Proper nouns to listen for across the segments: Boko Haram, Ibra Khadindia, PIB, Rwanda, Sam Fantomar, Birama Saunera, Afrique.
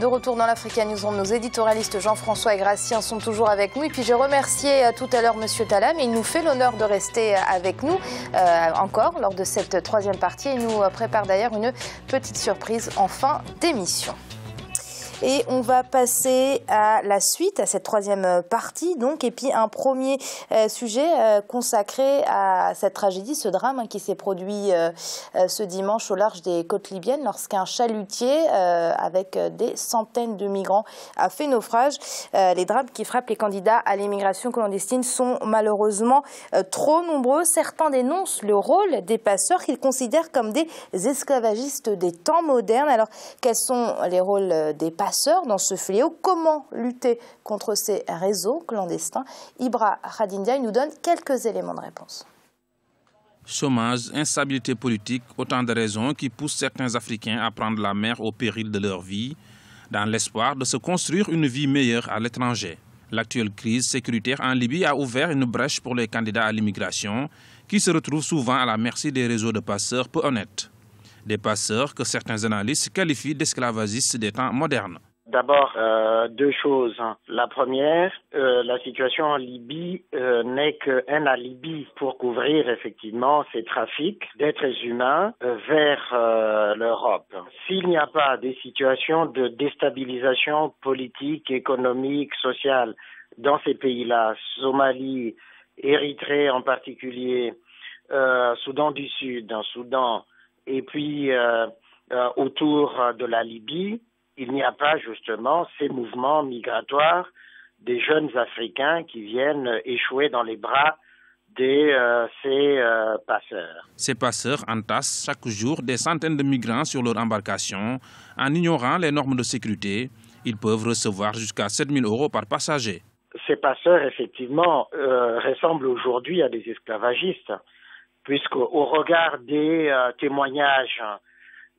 De retour dans l'Africa News, nos éditorialistes Jean-François et Gracien sont toujours avec nous. Et puis j'ai remercié tout à l'heure Monsieur Talam. Il nous fait l'honneur de rester avec nous encore lors de cette troisième partie. Il nous prépare d'ailleurs une petite surprise en fin d'émission. Et on va passer à la suite, à cette troisième partie, donc, et puis un premier sujet consacré à cette tragédie, ce drame hein, qui s'est produit ce dimanche au large des côtes libyennes, lorsqu'un chalutier avec des centaines de migrants a fait naufrage. Les drames qui frappent les candidats à l'immigration clandestine sont malheureusement trop nombreux. Certains dénoncent le rôle des passeurs qu'ils considèrent comme des esclavagistes des temps modernes. Alors, quels sont les rôles des passeurs dans ce fléau? Comment lutter contre ces réseaux clandestins? Ibra Khadindia nous donne quelques éléments de réponse. Chômage, instabilité politique, autant de raisons qui poussent certains Africains à prendre la mer au péril de leur vie, dans l'espoir de se construire une vie meilleure à l'étranger. L'actuelle crise sécuritaire en Libye a ouvert une brèche pour les candidats à l'immigration, qui se retrouvent souvent à la merci des réseaux de passeurs peu honnêtes. Des passeurs que certains analystes qualifient d'esclavagistes des temps modernes. D'abord, deux choses. La première, la situation en Libye n'est qu'un alibi pour couvrir effectivement ces trafics d'êtres humains vers l'Europe. S'il n'y a pas des situations de déstabilisation politique, économique, sociale dans ces pays-là, Somalie, Érythrée en particulier, Soudan du Sud, Soudan, et puis, autour de la Libye, il n'y a pas justement ces mouvements migratoires des jeunes Africains qui viennent échouer dans les bras de ces passeurs. Ces passeurs entassent chaque jour des centaines de migrants sur leur embarcation. En ignorant les normes de sécurité, ils peuvent recevoir jusqu'à 7 000 € par passager. Ces passeurs, effectivement, ressemblent aujourd'hui à des esclavagistes. Puisqu'au regard des témoignages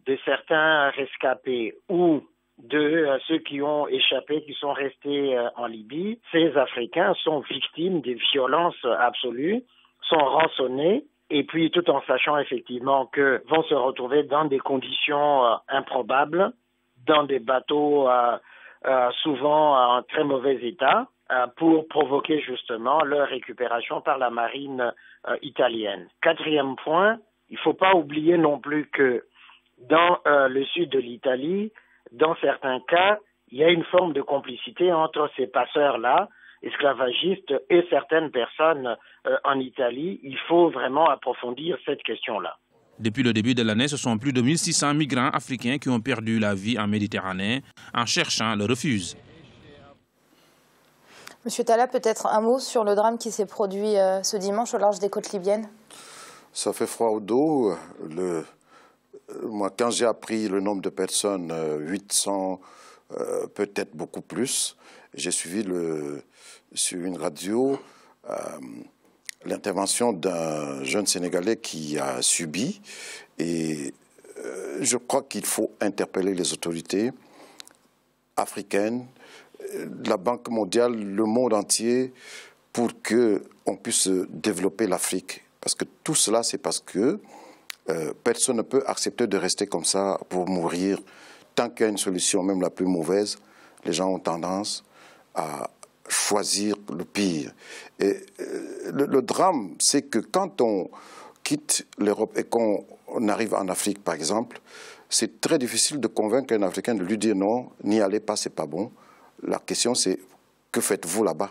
de certains rescapés ou de ceux qui ont échappé, qui sont restés en Libye, ces Africains sont victimes des violences absolues, sont rançonnés, et puis tout en sachant effectivement que vont se retrouver dans des conditions improbables, dans des bateaux souvent en très mauvais état, pour provoquer justement leur récupération par la marine italienne. Quatrième point, il ne faut pas oublier non plus que dans le sud de l'Italie, dans certains cas, il y a une forme de complicité entre ces passeurs-là, esclavagistes, et certaines personnes en Italie. Il faut vraiment approfondir cette question-là. Depuis le début de l'année, ce sont plus de 1600 migrants africains qui ont perdu la vie en Méditerranée en cherchant le refuge. Monsieur Talla, peut-être un mot sur le drame qui s'est produit ce dimanche au large des côtes libyennes? Ça fait froid au dos. Moi, quand j'ai appris le nombre de personnes, 800, peut-être beaucoup plus, j'ai suivi sur une radio l'intervention d'un jeune Sénégalais qui a subi. Et je crois qu'il faut interpeller les autorités africaines, la Banque mondiale, le monde entier, pour qu'on puisse développer l'Afrique. Parce que tout cela, c'est parce que personne ne peut accepter de rester comme ça pour mourir. Tant qu'il y a une solution, même la plus mauvaise, les gens ont tendance à choisir le pire. Et le drame, c'est que quand on quitte l'Europe et qu'on arrive en Afrique, par exemple, c'est très difficile de convaincre un Africain de lui dire non, n'y allez pas, c'est pas bon. La question, c'est que faites-vous là-bas?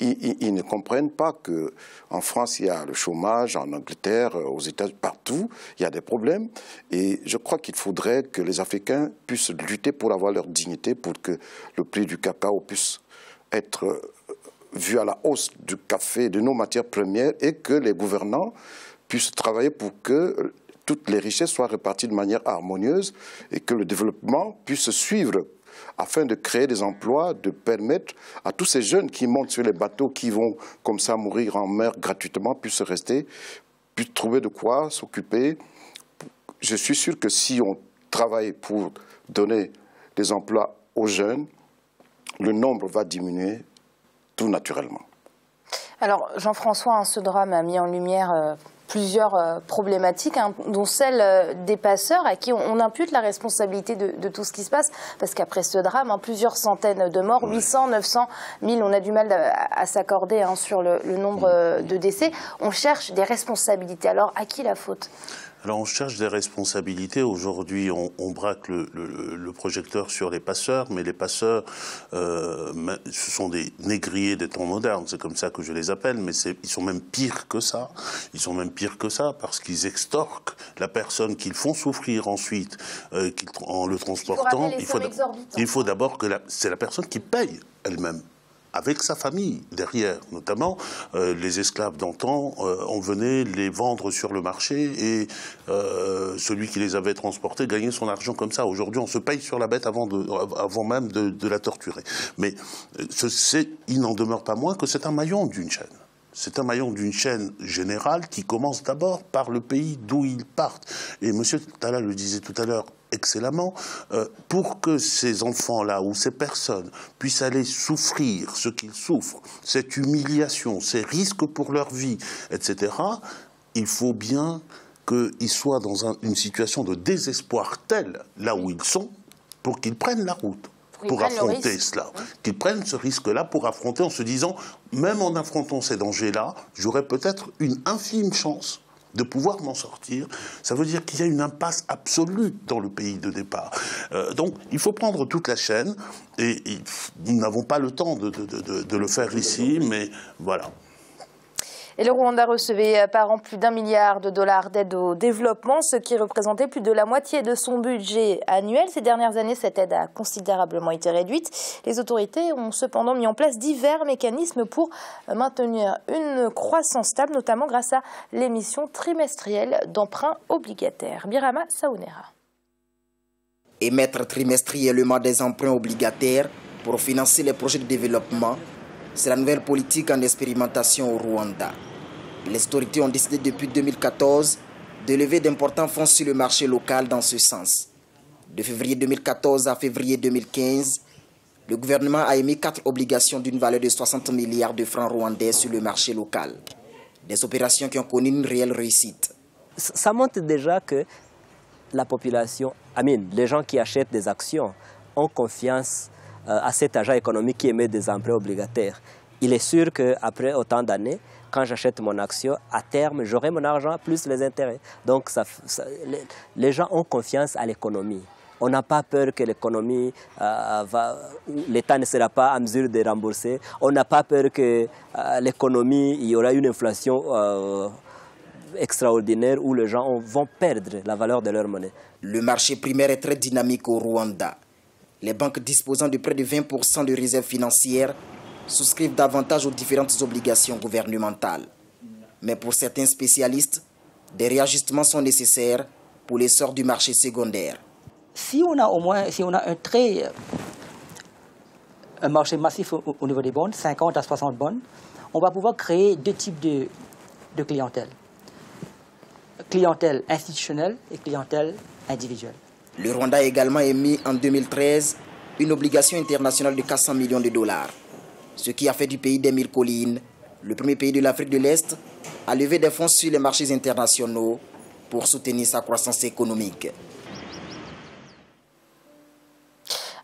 Ils ne comprennent pas qu'en France, il y a le chômage, en Angleterre, aux États-Unis, partout, il y a des problèmes. Et je crois qu'il faudrait que les Africains puissent lutter pour avoir leur dignité, pour que le prix du cacao puisse être vu à la hausse du café, de nos matières premières, et que les gouvernants puissent travailler pour que toutes les richesses soient réparties de manière harmonieuse et que le développement puisse suivre, afin de créer des emplois, de permettre à tous ces jeunes qui montent sur les bateaux, qui vont comme ça mourir en mer gratuitement, puissent rester, puissent trouver de quoi s'occuper. Je suis sûr que si on travaille pour donner des emplois aux jeunes, le nombre va diminuer tout naturellement. Alors Jean-François, ce drame a mis en lumière plusieurs problématiques, hein, dont celle des passeurs à qui on impute la responsabilité de tout ce qui se passe, parce qu'après ce drame, hein, plusieurs centaines de morts, 800, 900, 1000, on a du mal à s'accorder, hein, sur le nombre de décès. On cherche des responsabilités. Alors, à qui la faute ? Alors on cherche des responsabilités. Aujourd'hui, on braque le projecteur sur les passeurs, mais les passeurs, ce sont des négriers des temps modernes, c'est comme ça que je les appelle, mais ils sont même pires que ça. Ils sont même pires que ça parce qu'ils extorquent la personne qu'ils font souffrir ensuite en le transportant. Il faut d'abord que c'est la personne qui paye elle-même, avec sa famille derrière, notamment les esclaves d'antan, on venait les vendre sur le marché et celui qui les avait transportés gagnait son argent comme ça. Aujourd'hui, on se paye sur la bête avant même de la torturer. Mais il n'en demeure pas moins que c'est un maillon d'une chaîne. C'est un maillon d'une chaîne générale qui commence d'abord par le pays d'où ils partent. Et M. Tala le disait tout à l'heure excellemment, pour que ces enfants-là ou ces personnes puissent aller souffrir ce qu'ils souffrent, cette humiliation, ces risques pour leur vie, etc., il faut bien qu'ils soient dans une situation de désespoir telle, là où ils sont, pour qu'ils prennent la route. Pour affronter cela, qu'ils prennent ce risque-là pour affronter en se disant, même en affrontant ces dangers-là, j'aurais peut-être une infime chance de pouvoir m'en sortir. Ça veut dire qu'il y a une impasse absolue dans le pays de départ. Donc il faut prendre toute la chaîne et nous n'avons pas le temps de le faire ici, mais voilà. Et le Rwanda recevait par an plus d'1 milliard de dollars d'aide au développement, ce qui représentait plus de la moitié de son budget annuel. Ces dernières années, cette aide a considérablement été réduite. Les autorités ont cependant mis en place divers mécanismes pour maintenir une croissance stable, notamment grâce à l'émission trimestrielle d'emprunts obligataires. Birama Saunera. Émettre trimestriellement des emprunts obligataires pour financer les projets de développement, c'est la nouvelle politique en expérimentation au Rwanda. Les autorités ont décidé depuis 2014 de lever d'importants fonds sur le marché local dans ce sens. De février 2014 à février 2015, le gouvernement a émis 4 obligations d'une valeur de 60 milliards de francs rwandais sur le marché local. Des opérations qui ont connu une réelle réussite. Ça montre déjà que la population, les gens qui achètent des actions, ont confiance à cet agent économique qui émet des emprunts obligataires. Il est sûr qu'après autant d'années, quand j'achète mon action, à terme, j'aurai mon argent plus les intérêts. Donc les gens ont confiance à l'économie. On n'a pas peur que l'économie, l'État ne sera pas à mesure de rembourser. On n'a pas peur que l'économie, il y aura une inflation extraordinaire où les gens vont perdre la valeur de leur monnaie. Le marché primaire est très dynamique au Rwanda. Les banques disposant de près de 20% de réserves financières souscrivent davantage aux différentes obligations gouvernementales. Mais pour certains spécialistes, des réajustements sont nécessaires pour l'essor du marché secondaire. Si on a un marché massif au niveau des bonnes, 50 à 60 bonnes, on va pouvoir créer 2 types de clientèle. Clientèle institutionnelle et clientèle individuelle. Le Rwanda a également émis en 2013 une obligation internationale de 400 millions de dollars, ce qui a fait du pays des mille collines, le premier pays de l'Afrique de l'Est, à lever des fonds sur les marchés internationaux pour soutenir sa croissance économique.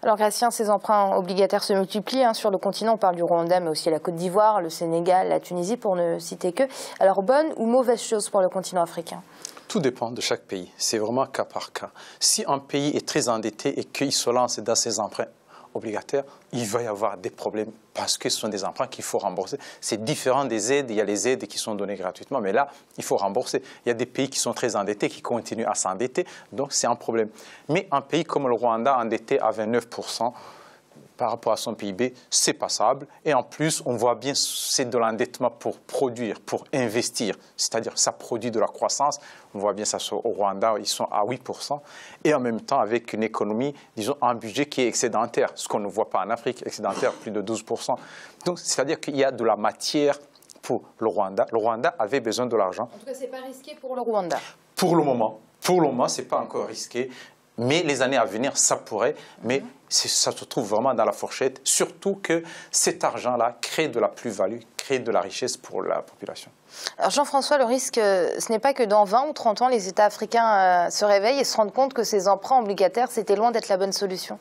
Alors, Gratien, ces emprunts obligataires se multiplient, hein, sur le continent. On parle du Rwanda, mais aussi la Côte d'Ivoire, le Sénégal, la Tunisie, pour ne citer que. Alors, bonne ou mauvaise chose pour le continent africain ? Tout dépend de chaque pays. C'est vraiment cas par cas. Si un pays est très endetté et qu'il se lance dans ses emprunts obligataires, il va y avoir des problèmes parce que ce sont des emprunts qu'il faut rembourser. C'est différent des aides. Il y a les aides qui sont données gratuitement, mais là, il faut rembourser. Il y a des pays qui sont très endettés, qui continuent à s'endetter, donc c'est un problème. Mais un pays comme le Rwanda, endetté à 29%, par rapport à son PIB, c'est passable. Et en plus, on voit bien, c'est de l'endettement pour produire, pour investir. C'est-à-dire, ça produit de la croissance. On voit bien ça au Rwanda, ils sont à 8%. Et en même temps, avec une économie, disons, un budget qui est excédentaire, ce qu'on ne voit pas en Afrique, excédentaire, plus de 12%. Donc, c'est-à-dire qu'il y a de la matière pour le Rwanda. Le Rwanda avait besoin de l'argent. En tout cas, ce n'est pas risqué pour le Rwanda. Pour le moment, ce n'est pas encore risqué. Mais les années à venir, ça pourrait, mais ça se trouve vraiment dans la fourchette, surtout que cet argent-là crée de la plus-value, crée de la richesse pour la population. Alors Jean-François, le risque, ce n'est pas que dans 20 ou 30 ans, les États africains se réveillent et se rendent compte que ces emprunts obligataires, c'était loin d'être la bonne solution.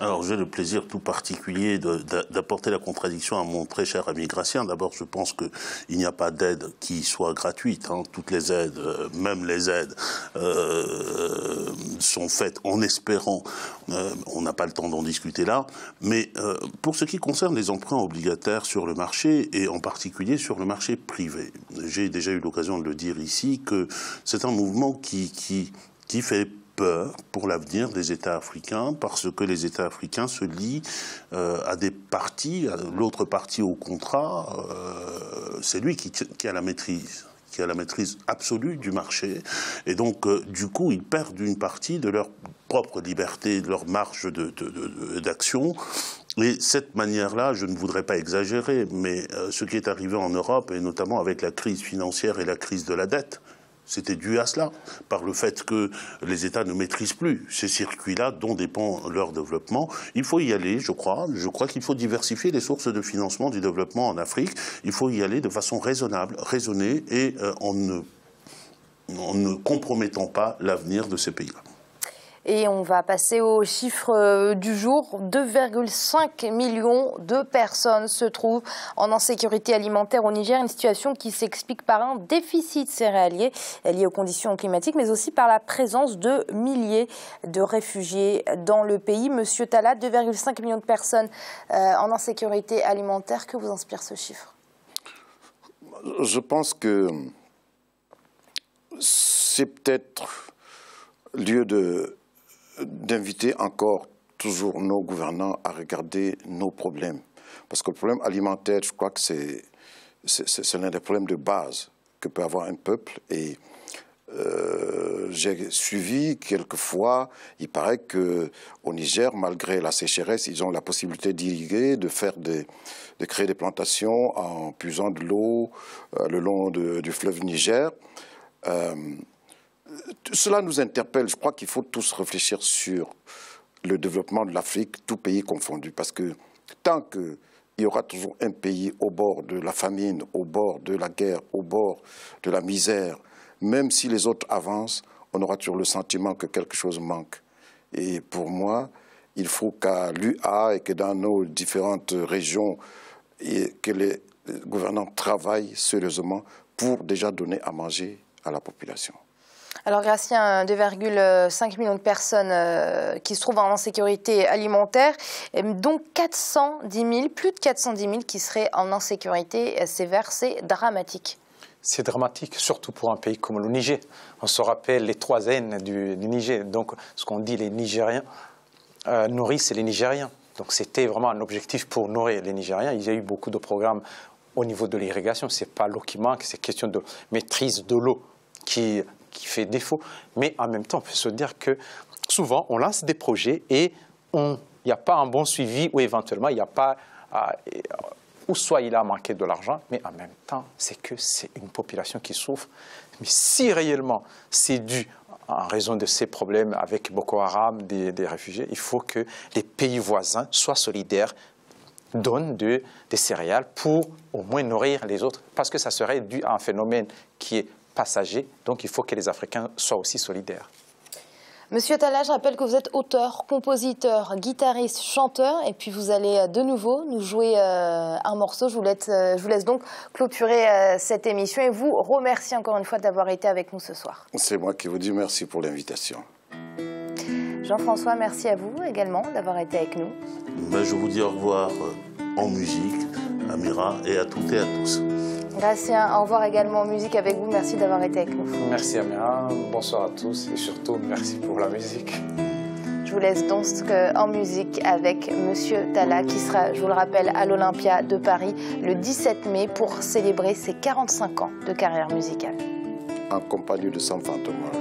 Alors j'ai le plaisir tout particulier d'apporter la contradiction à mon très cher ami Gratien. D'abord, je pense qu'il n'y a pas d'aide qui soit gratuite. Hein. Toutes les aides, même les aides, sont faites en espérant. On n'a pas le temps d'en discuter là. Mais pour ce qui concerne les emprunts obligataires sur le marché, et en particulier sur le marché privé, j'ai déjà eu l'occasion de le dire ici, que c'est un mouvement qui fait peur pour l'avenir des États africains, parce que les États africains se lient à des parties, l'autre partie au contrat, c'est lui qui a la maîtrise, qui a la maîtrise absolue du marché. Et donc, du coup, ils perdent une partie de leur propre liberté, de leur marge d'action. Et cette manière-là, je ne voudrais pas exagérer, mais ce qui est arrivé en Europe, et notamment avec la crise financière et la crise de la dette, c'était dû à cela, par le fait que les États ne maîtrisent plus ces circuits-là dont dépend leur développement. Il faut y aller, je crois. Je crois qu'il faut diversifier les sources de financement du développement en Afrique. Il faut y aller de façon raisonnable, raisonnée et en ne compromettant pas l'avenir de ces pays-là. Et on va passer aux chiffres du jour. 2,5 millions de personnes se trouvent en insécurité alimentaire au Niger, une situation qui s'explique par un déficit céréalier lié aux conditions climatiques, mais aussi par la présence de milliers de réfugiés dans le pays. Monsieur Tala, 2,5 millions de personnes en insécurité alimentaire, que vous inspire ce chiffre? Je pense que c'est peut-être lieu d'inviter encore toujours nos gouvernants à regarder nos problèmes. Parce que le problème alimentaire, je crois que c'est l'un des problèmes de base que peut avoir un peuple. Et j'ai suivi quelquefois, il paraît qu'au Niger, malgré la sécheresse, ils ont la possibilité d'irriguer, de créer des plantations en puisant de l'eau le long du fleuve Niger. Cela nous interpelle. Je crois qu'il faut tous réfléchir sur le développement de l'Afrique, tout pays confondu. Parce que tant qu'il y aura toujours un pays au bord de la famine, au bord de la guerre, au bord de la misère, même si les autres avancent, on aura toujours le sentiment que quelque chose manque. Et pour moi, il faut qu'à l'UA et que dans nos différentes régions, que les gouvernants travaillent sérieusement pour déjà donner à manger à la population. Alors, Gratien, 2,5 millions de personnes qui se trouvent en insécurité alimentaire, donc 410 000, plus de 410 000 qui seraient en insécurité sévère, c'est dramatique. C'est dramatique, surtout pour un pays comme le Niger. On se rappelle les 3 N du Niger, donc ce qu'on dit les Nigériens nourrissent les Nigériens. Donc c'était vraiment un objectif pour nourrir les Nigériens. Il y a eu beaucoup de programmes au niveau de l'irrigation, c'est pas l'eau qui manque, c'est question de maîtrise de l'eau qui fait défaut, mais en même temps, on peut se dire que souvent, on lance des projets et il n'y a pas un bon suivi ou éventuellement, il n'y a pas, ou soit il a manqué de l'argent, mais en même temps, c'est que c'est une population qui souffre. Mais si réellement, c'est dû en raison de ces problèmes avec Boko Haram, des réfugiés, il faut que les pays voisins soient solidaires, donnent des céréales pour au moins nourrir les autres, parce que ça serait dû à un phénomène qui est passagers, donc il faut que les Africains soient aussi solidaires. Monsieur Tala, je rappelle que vous êtes auteur, compositeur, guitariste, chanteur, et puis vous allez de nouveau nous jouer un morceau. Je vous laisse donc clôturer cette émission et vous remercie encore une fois d'avoir été avec nous ce soir. C'est moi qui vous dis merci pour l'invitation. Jean-François, merci à vous également d'avoir été avec nous. Ben, je vous dis au revoir en musique, à Mira et à toutes et à tous. Gratien, au revoir également en musique avec vous. Merci d'avoir été avec nous. Merci Amira, bonsoir à tous et surtout merci pour la musique. Je vous laisse donc en musique avec Monsieur Tala qui sera, je vous le rappelle, à l'Olympia de Paris le 17 mai pour célébrer ses 45 ans de carrière musicale. En compagnie de Sam Fantomar.